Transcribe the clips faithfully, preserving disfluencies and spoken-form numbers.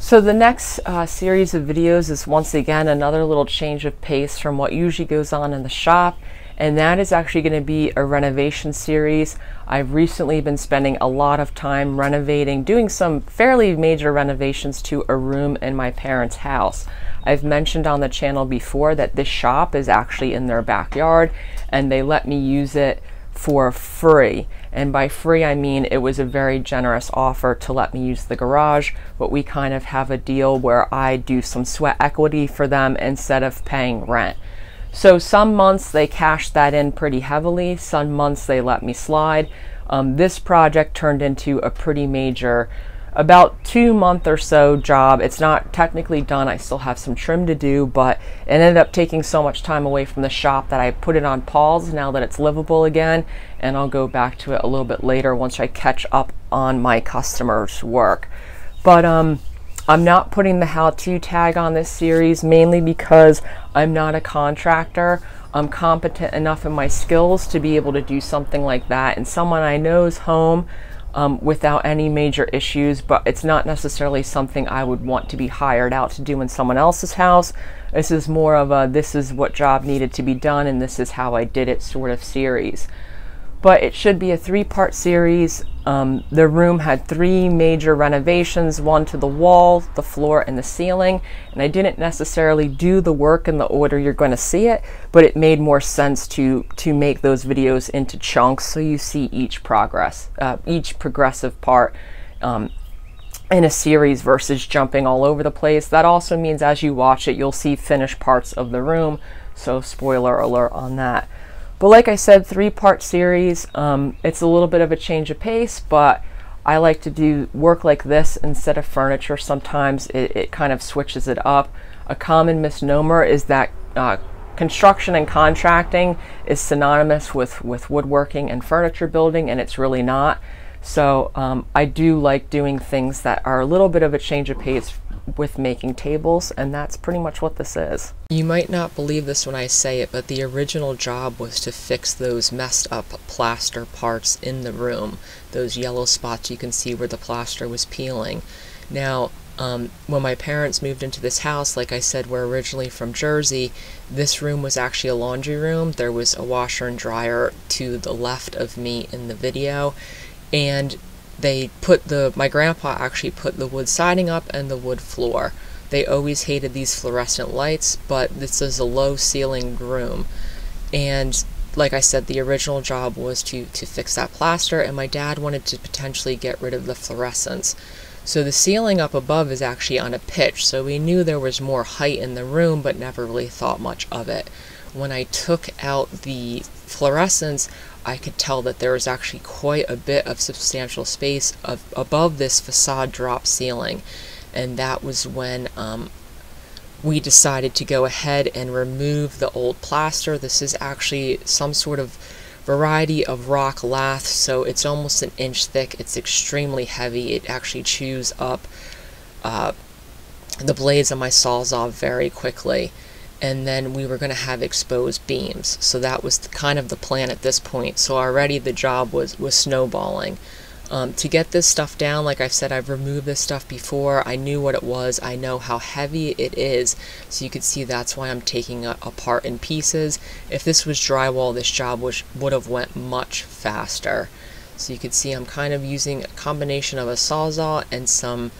So the next uh, series of videos is once again another little change of pace from what usually goes on in the shop, and that is actually going to be a renovation series. I've recently been spending a lot of time renovating, doing some fairly major renovations to a room in my parents' house. I've mentioned on the channel before that this shop is actually in their backyard and they let me use it for free. And by free, I mean it was a very generous offer to let me use the garage, but we kind of have a deal where I do some sweat equity for them instead of paying rent. So some months they cashed that in pretty heavily, some months they let me slide. Um, this project turned into a pretty major, about two month or so job. It's not technically done, I still have some trim to do, but it ended up taking so much time away from the shop that I put it on pause now that it's livable again, and I'll go back to it a little bit later once I catch up on my customers' work. But um, I'm not putting the how-to tag on this series, mainly because I'm not a contractor. I'm competent enough in my skills to be able to do something like that, and someone I know's home Um, without any major issues, but it's not necessarily something I would want to be hired out to do in someone else's house. This is more of a, this is what job needed to be done and this is how I did it sort of series. But it should be a three-part series. Um, the room had three major renovations, one to the wall, the floor, and the ceiling. And I didn't necessarily do the work in the order you're going to see it, but it made more sense to to make those videos into chunks so you see each progress, uh, each progressive part um, in a series versus jumping all over the place. That also means as you watch it, you'll see finished parts of the room. So spoiler alert on that. But like I said, three-part series, um, it's a little bit of a change of pace, but I like to do work like this instead of furniture. Sometimes it, it kind of switches it up. A common misnomer is that uh, construction and contracting is synonymous with, with woodworking and furniture building, and it's really not. So um, I do like doing things that are a little bit of a change of pace with making tables, and that's pretty much what this is. You might not believe this when I say it, but the original job was to fix those messed up plaster parts in the room, those yellow spots you can see where the plaster was peeling. Now, um, when my parents moved into this house, like I said, we're originally from Jersey, this room was actually a laundry room. There was a washer and dryer to the left of me in the video, and they put the, my grandpa actually put the wood siding up and the wood floor. They always hated these fluorescent lights, but this is a low ceiling room. And like I said, the original job was to, to fix that plaster, and my dad wanted to potentially get rid of the fluorescence. So the ceiling up above is actually on a pitch, so we knew there was more height in the room, but never really thought much of it. When I took out the fluorescence, I could tell that there was actually quite a bit of substantial space of, above this facade drop ceiling, and that was when um, we decided to go ahead and remove the old plaster. This is actually some sort of variety of rock lath, so it's almost an inch thick. It's extremely heavy. It actually chews up uh, the blades of my Sawzall very quickly. And then we were going to have exposed beams, so that was the, kind of the plan at this point. So already the job was was snowballing. Um, to get this stuff down, like I've said, I've removed this stuff before. I knew what it was. I know how heavy it is, so you can see that's why I'm taking it apart in pieces. If this was drywall, this job was, would have went much faster. So you can see I'm kind of using a combination of a Sawzall and some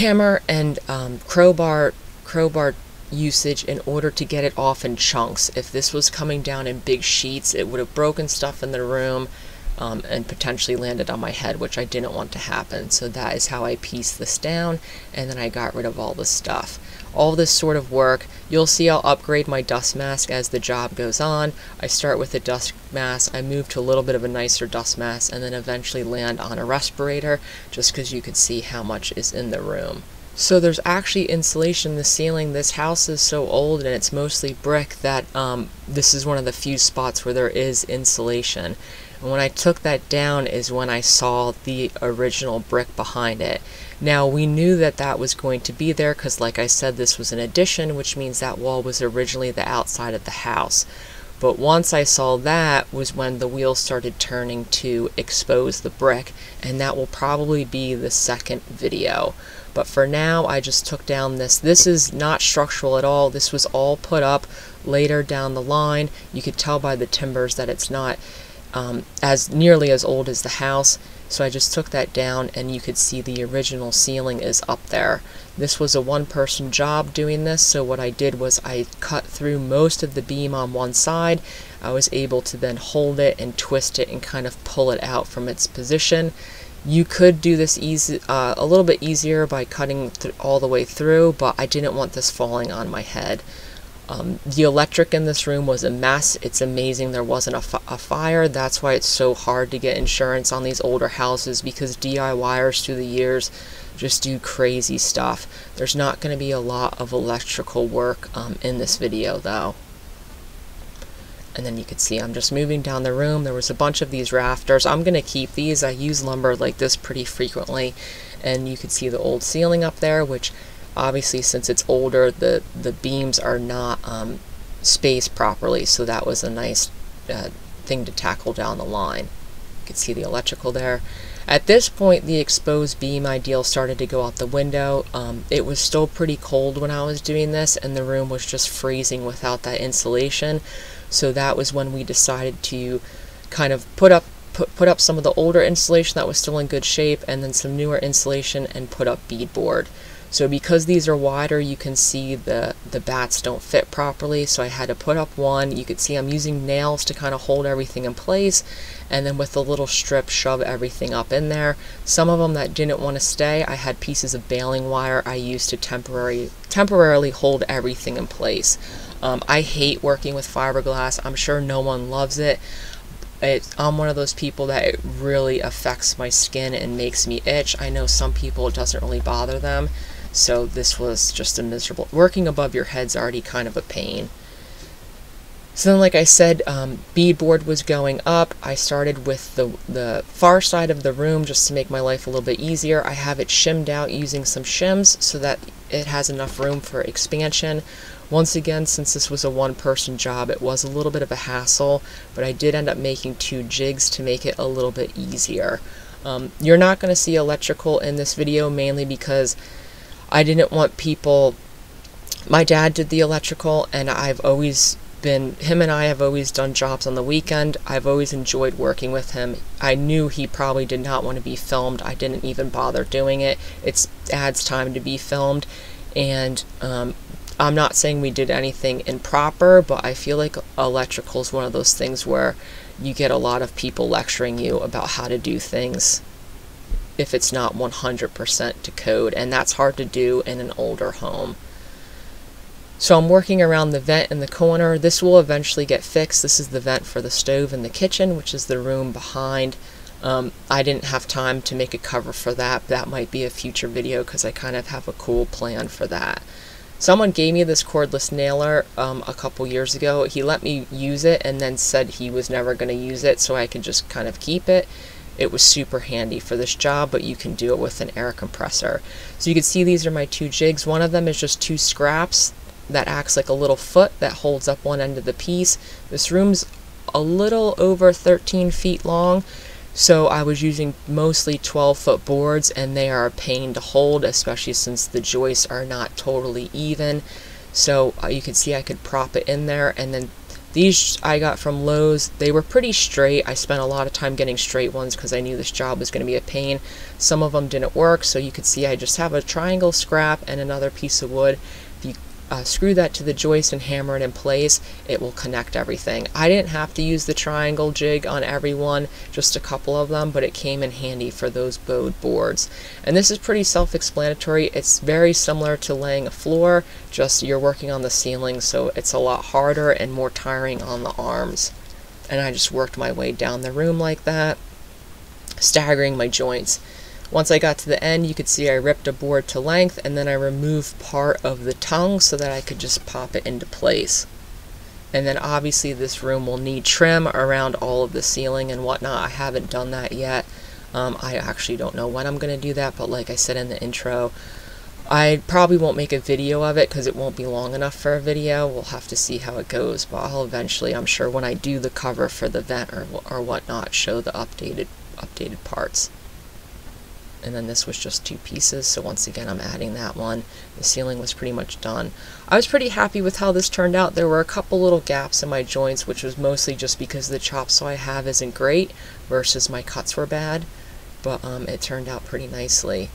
hammer and um, crowbar crowbar. usage in order to get it off in chunks. If this was coming down in big sheets, it would have broken stuff in the room um, and potentially landed on my head, which I didn't want to happen. So that is how I pieced this down, and then I got rid of all the stuff. All this sort of work, you'll see I'll upgrade my dust mask as the job goes on. I start with a dust mask, I move to a little bit of a nicer dust mask, and then eventually land on a respirator, just because you can see how much is in the room. So there's actually insulation in the ceiling. This house is so old and it's mostly brick that um, this is one of the few spots where there is insulation. And when I took that down is when I saw the original brick behind it. Now we knew that that was going to be there because like I said, this was an addition, which means that wall was originally the outside of the house. But once I saw that was when the wheel started turning to expose the brick, and that will probably be the second video. But for now, I just took down this. This is not structural at all. This was all put up later down the line. You could tell by the timbers that it's not um, as nearly as old as the house. So I just took that down, and you could see the original ceiling is up there. This was a one-person job doing this, so what I did was I cut through most of the beam on one side. I was able to then hold it and twist it and kind of pull it out from its position. You could do this easy, uh, a little bit easier by cutting th- all the way through, but I didn't want this falling on my head. Um, the electric in this room was a mess. It's amazing there wasn't a, f a fire. That's why it's so hard to get insurance on these older houses, because D I Y ers through the years just do crazy stuff. There's not going to be a lot of electrical work um, in this video though. And then you can see I'm just moving down the room. There was a bunch of these rafters. I'm going to keep these. I use lumber like this pretty frequently. And you can see the old ceiling up there, which obviously, since it's older, the, the beams are not um, spaced properly, so that was a nice uh, thing to tackle down the line. You can see the electrical there. At this point, the exposed beam ideal started to go out the window. Um, it was still pretty cold when I was doing this, and the room was just freezing without that insulation, so that was when we decided to kind of put up Put, put up some of the older insulation that was still in good shape, and then some newer insulation, and put up beadboard. So because these are wider, you can see the, the bats don't fit properly, so I had to put up one. You could see I'm using nails to kind of hold everything in place, and then with the little strip, shove everything up in there. Some of them that didn't want to stay, I had pieces of baling wire I used to temporary, temporarily hold everything in place. Um, I hate working with fiberglass. I'm sure no one loves it. It, I'm one of those people that it really affects my skin and makes me itch. I know some people it doesn't really bother them, so this was just a miserable... Working above your head's already kind of a pain. So then, like I said, um, beadboard was going up. I started with the, the far side of the room just to make my life a little bit easier. I have it shimmed out using some shims so that it has enough room for expansion. Once again, since this was a one-person job, it was a little bit of a hassle, but I did end up making two jigs to make it a little bit easier. Um, you're not going to see electrical in this video, mainly because I didn't want people... My dad did the electrical, and I've always been... Him and I have always done jobs on the weekend. I've always enjoyed working with him. I knew he probably did not want to be filmed. I didn't even bother doing it. It adds time to be filmed, and... Um, I'm not saying we did anything improper, but I feel like electrical is one of those things where you get a lot of people lecturing you about how to do things if it's not one hundred percent to code, and that's hard to do in an older home. So I'm working around the vent in the corner. This will eventually get fixed. This is the vent for the stove in the kitchen, which is the room behind. Um, I didn't have time to make a cover for that. That might be a future video because I kind of have a cool plan for that. Someone gave me this cordless nailer um, a couple years ago. He let me use it and then said he was never going to use it, so I could just kind of keep it. It was super handy for this job, but you can do it with an air compressor. So you can see these are my two jigs. One of them is just two scraps that acts like a little foot that holds up one end of the piece. This room's a little over thirteen feet long, so I was using mostly twelve foot boards, and they are a pain to hold, especially since the joists are not totally even. So uh, you can see I could prop it in there, and then these I got from Lowe's. They were pretty straight. I spent a lot of time getting straight ones because I knew this job was going to be a pain. Some of them didn't work, so you could see I just have a triangle scrap and another piece of wood. If you Uh, screw that to the joist and hammer it in place, it will connect everything. I didn't have to use the triangle jig on everyone, just a couple of them, but it came in handy for those bowed boards. And this is pretty self-explanatory. It's very similar to laying a floor, just you're working on the ceiling, so it's a lot harder and more tiring on the arms. And I just worked my way down the room like that, staggering my joints. Once I got to the end, you could see I ripped a board to length, and then I removed part of the tongue so that I could just pop it into place. And then obviously this room will need trim around all of the ceiling and whatnot. I haven't done that yet. Um, I actually don't know when I'm going to do that, but like I said in the intro, I probably won't make a video of it because it won't be long enough for a video. We'll have to see how it goes, but I'll eventually, I'm sure, when I do the cover for the vent or, or whatnot, show the updated updated parts. And then this was just two pieces, so once again I'm adding that one. The ceiling was pretty much done. I was pretty happy with how this turned out. There were a couple little gaps in my joints, which was mostly just because the chop saw I have isn't great versus my cuts were bad, but um, it turned out pretty nicely.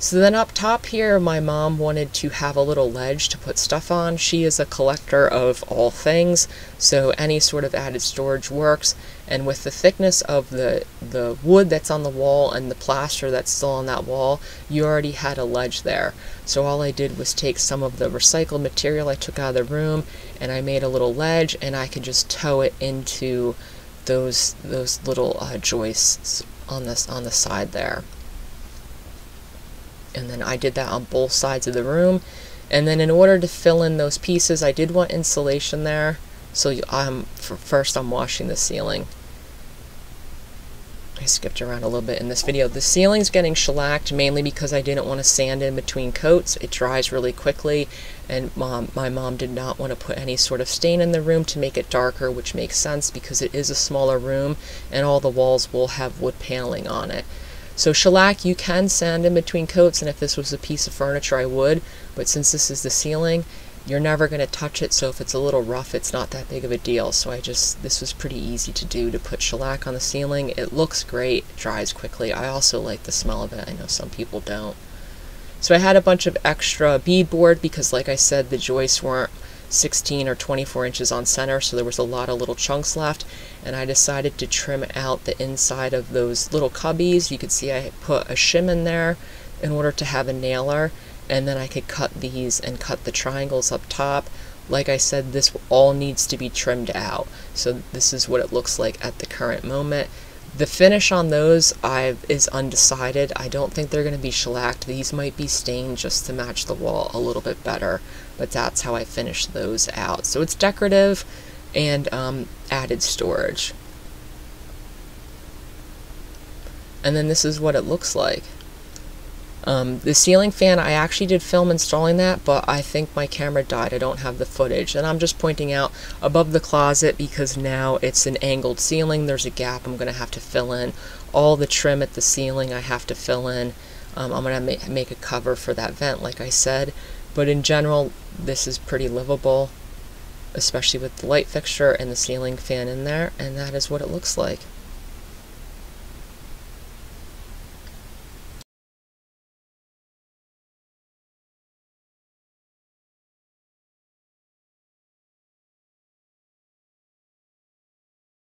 So then up top here, my mom wanted to have a little ledge to put stuff on. She is a collector of all things, so any sort of added storage works. And with the thickness of the, the wood that's on the wall and the plaster that's still on that wall, you already had a ledge there. So all I did was take some of the recycled material I took out of the room, and I made a little ledge, and I could just tow it into those, those little uh, joists on, this, on the side there. And then I did that on both sides of the room. And then in order to fill in those pieces, I did want insulation there. So I'm, first I'm washing the ceiling. I skipped around a little bit in this video. The ceiling's getting shellacked mainly because I didn't want to sand in between coats. It dries really quickly, and mom, my mom did not want to put any sort of stain in the room to make it darker, which makes sense because it is a smaller room and all the walls will have wood paneling on it. So shellac, you can sand in between coats, and if this was a piece of furniture, I would. But since this is the ceiling, you're never going to touch it, so if it's a little rough, it's not that big of a deal. So I just, this was pretty easy to do, to put shellac on the ceiling. It looks great, it dries quickly. I also like the smell of it. I know some people don't. So I had a bunch of extra beadboard because, like I said, the joists weren't sixteen or twenty-four inches on center, so there was a lot of little chunks left, and I decided to trim out the inside of those little cubbies. You could see I put a shim in there in order to have a nailer, and then I could cut these and cut the triangles up top. Like I said, this all needs to be trimmed out, so this is what it looks like at the current moment. The finish on those I've, is undecided. I don't think they're going to be shellacked. These might be stained just to match the wall a little bit better, but that's how I finished those out. So it's decorative and um, added storage. And then this is what it looks like. Um, the ceiling fan, I actually did film installing that, but I think my camera died. I don't have the footage, and I'm just pointing out above the closet because now it's an angled ceiling. There's a gap I'm going to have to fill in. All the trim at the ceiling I have to fill in. Um, I'm going to make, make a cover for that vent, like I said, but in general, this is pretty livable, especially with the light fixture and the ceiling fan in there, and that is what it looks like.